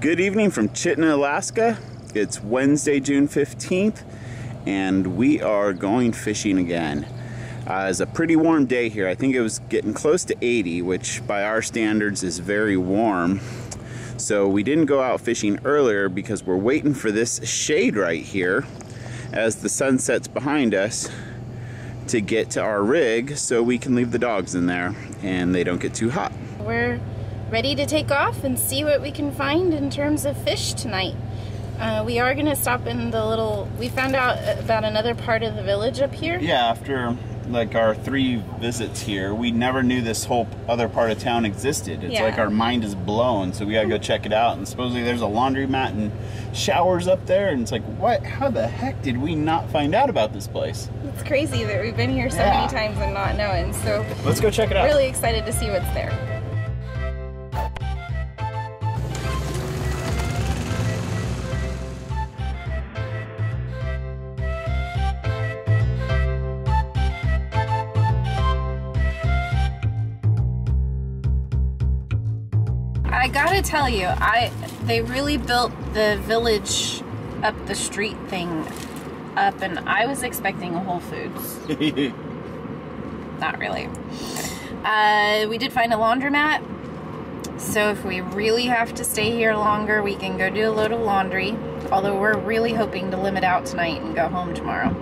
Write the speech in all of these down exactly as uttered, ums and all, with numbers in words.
Good evening from Chitina, Alaska. It's Wednesday, June fifteenth, and we are going fishing again. Uh, it's a pretty warm day here. I think it was getting close to eighty, which by our standards is very warm. So we didn't go out fishing earlier because we're waiting for this shade right here as the sun sets behind us to get to our rig so we can leave the dogs in there and they don't get too hot. We're ready to take off and see what we can find in terms of fish tonight. Uh, we are gonna stop in the little, we found out about another part of the village up here. Yeah, after like our three visits here, we never knew this whole other part of town existed. It's yeah. Like our mind is blown, so we gotta go check it out. And supposedly there's a laundromat and showers up there, and it's like, what, how the heck did we not find out about this place? It's crazy that we've been here so yeah. many times and not knowing, so. Let's go check it out. Really excited to see what's there. I gotta tell you, I they really built the village up the street thing up, and I was expecting a Whole Foods. Not really. Uh, we did find a laundromat, so if we really have to stay here longer, we can go do a load of laundry, although we're really hoping to limit out tonight and go home tomorrow.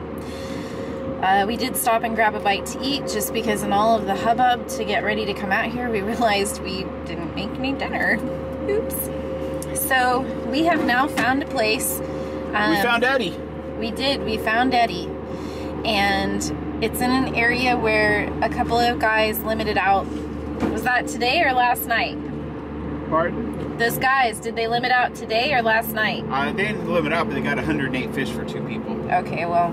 Uh, we did stop and grab a bite to eat just because in all of the hubbub to get ready to come out here, we realized we didn't make any dinner. Oops. So we have now found a place. Um, we found Eddie. We did. We found Eddie. And it's in an area where a couple of guys limited out. Was that today or last night? Pardon? Those guys, did they limit out today or last night? Uh, they didn't limit out, but they got one hundred eight fish for two people. Okay, well,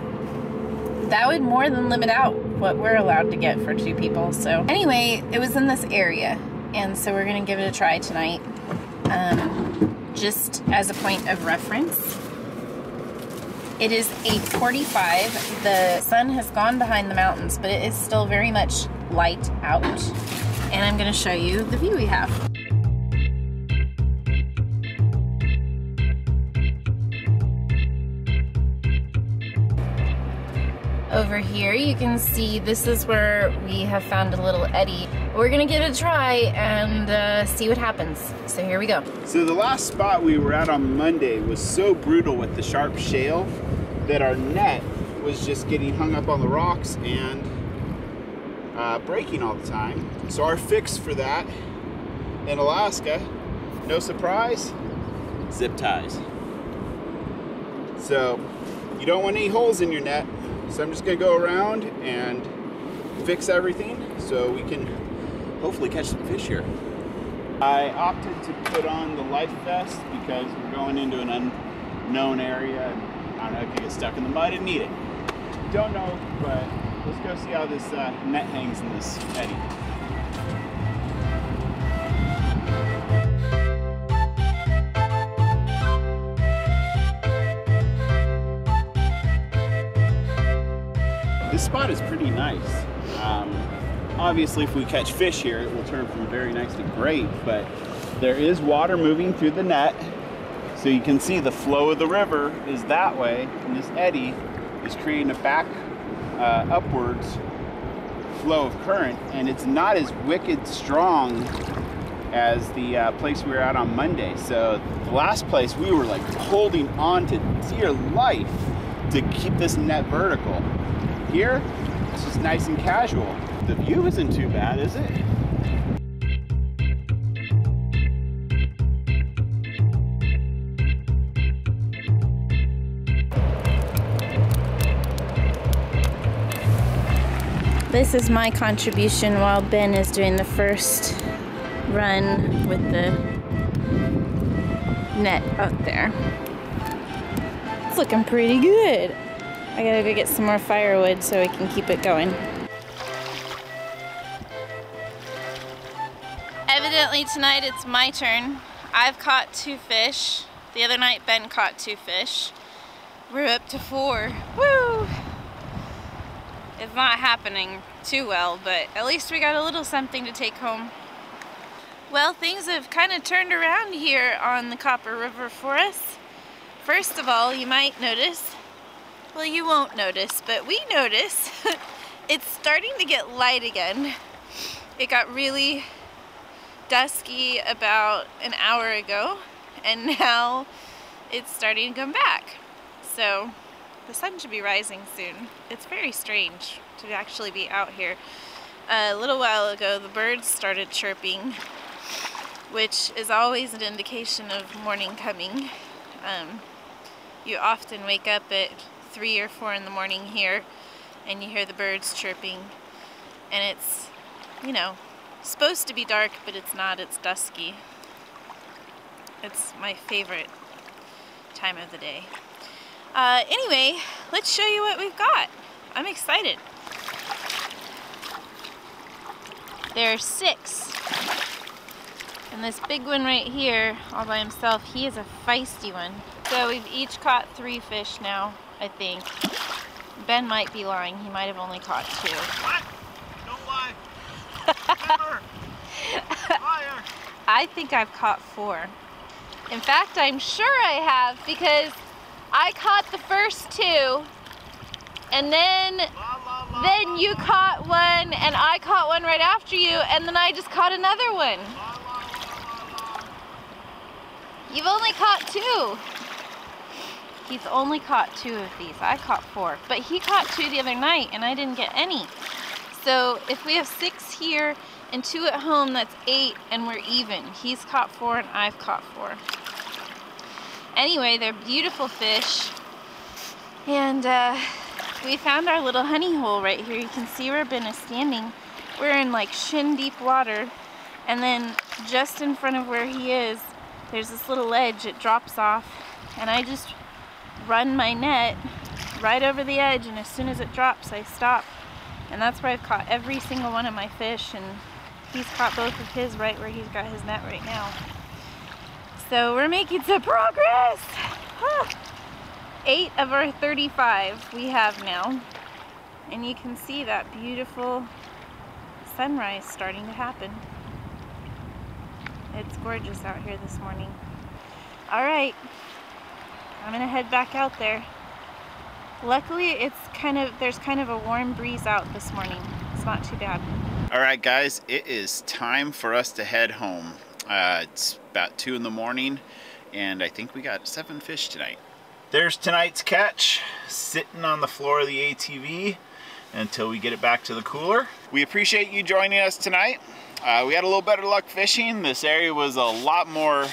that would more than limit out what we're allowed to get for two people. So anyway, it was in this area, and so we're gonna give it a try tonight, um, just as a point of reference. It is eight forty-five. The sun has gone behind the mountains, but it is still very much light out, and I'm gonna show you the view we have. Over here, you can see this is where we have found a little eddy. We're gonna give it a try and uh, see what happens. So here we go. So the last spot we were at on Monday was so brutal with the sharp shale that our net was just getting hung up on the rocks and uh, breaking all the time. So our fix for that in Alaska, no surprise, zip ties. So you don't want any holes in your net. So I'm just gonna go around and fix everything so we can hopefully catch some fish here. I opted to put on the life vest because we're going into an unknown area. I don't know if you get stuck in the mud and need it. Don't know, but let's go see how this uh, net hangs in this eddy. This spot is pretty nice. Um, obviously, if we catch fish here, it will turn from very nice to great, but there is water moving through the net. So you can see the flow of the river is that way, and this eddy is creating a back uh, upwards flow of current, and it's not as wicked strong as the uh, place we were at on Monday. So the last place we were like holding on to dear life to keep this net vertical. Here, it's just nice and casual. The view isn't too bad, is it? This is my contribution while Ben is doing the first run with the net out there. It's looking pretty good. I gotta go get some more firewood so I can keep it going. Evidently tonight it's my turn. I've caught two fish. The other night Ben caught two fish. We're up to four. Woo! It's not happening too well, but at least we got a little something to take home. Well, things have kind of turned around here on the Copper River for us. First of all, you might notice, well, you won't notice, but we notice it's starting to get light again. It got really dusky about an hour ago, and now it's starting to come back. So the sun should be rising soon. It's very strange to actually be out here. Uh, a little while ago, the birds started chirping, which is always an indication of morning coming. Um, you often wake up at three or four in the morning here and you hear the birds chirping, and it's, you know, supposed to be dark, but it's not, it's dusky. It's my favorite time of the day. Uh, anyway, let's show you what we've got. I'm excited. There are six. And this big one right here, all by himself, he is a feisty one. So we've each caught three fish now, I think. Ben might be lying. He might have only caught two. What? Don't lie. Never. Liar. I think I've caught four. In fact, I'm sure I have, because I caught the first two, and then la, la, la, then you caught one, and I caught one right after you, and then I just caught another one. La, la, la, la, la. You've only caught two. He's only caught two of these. I caught four, but he caught two the other night, and I didn't get any. So if we have six here and two at home, that's eight, and we're even. He's caught four, and I've caught four. Anyway, they're beautiful fish, and uh, we found our little honey hole right here. You can see where Ben is standing. We're in like shin deep water, and then just in front of where he is, there's this little ledge. It drops off, and I just run my net right over the edge, and as soon as it drops, I stop. And that's where I've caught every single one of my fish, and he's caught both of his right where he's got his net right now. So we're making some progress. Huh. Eight of our thirty-five we have now. And you can see that beautiful sunrise starting to happen. It's gorgeous out here this morning. All right, I'm gonna head back out there. Luckily, it's kind of, there's kind of a warm breeze out this morning. It's not too bad. All right, guys, it is time for us to head home. Uh, it's about two in the morning, and I think we got seven fish tonight. There's tonight's catch, sitting on the floor of the A T V until we get it back to the cooler. We appreciate you joining us tonight. Uh, we had a little better luck fishing. This area was a lot more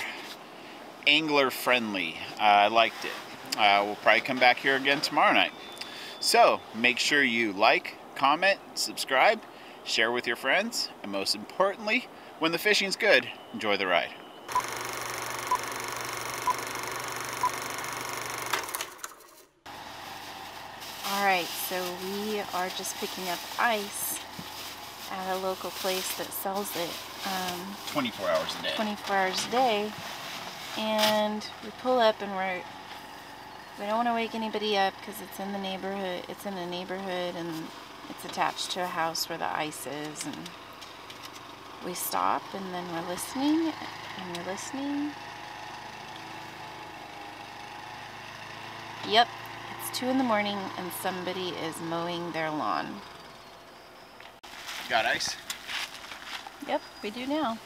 angler friendly. Uh, I liked it. Uh, we'll probably come back here again tomorrow night. So make sure you like, comment, subscribe, share with your friends, and most importantly, when the fishing's good, enjoy the ride. All right, so we are just picking up ice at a local place that sells it um, twenty-four hours a day. twenty-four hours a day, and we pull up, and we're we don't want to wake anybody up because it's in the neighborhood. It's in a neighborhood, and it's attached to a house where the ice is, and. We stop, and then we're listening, and we're listening. Yep, it's two in the morning, and somebody is mowing their lawn. Got ice? Yep, we do now.